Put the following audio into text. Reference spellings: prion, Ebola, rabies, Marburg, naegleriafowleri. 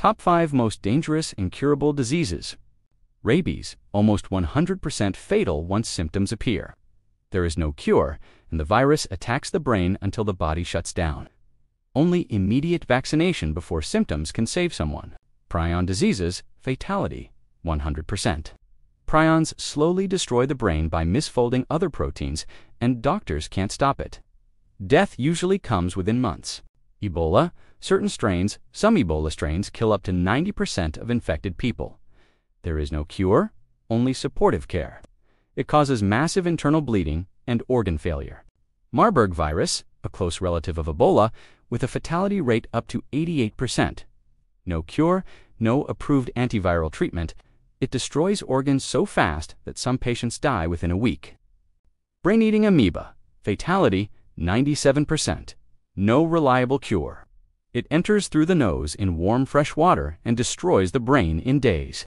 Top 5 most dangerous incurable diseases. Rabies, almost 100% fatal once symptoms appear. There is no cure, and the virus attacks the brain until the body shuts down. Only immediate vaccination before symptoms can save someone. Prion diseases, fatality, 100%. Prions slowly destroy the brain by misfolding other proteins, and doctors can't stop it. Death usually comes within months. Ebola, some Ebola strains kill up to 90% of infected people. There is no cure, only supportive care. It causes massive internal bleeding and organ failure. Marburg virus, a close relative of Ebola, with a fatality rate up to 88%. No cure, no approved antiviral treatment. It destroys organs so fast that some patients die within a week. Brain-eating amoeba, fatality 97%. No reliable cure. It enters through the nose in warm fresh water and destroys the brain in days.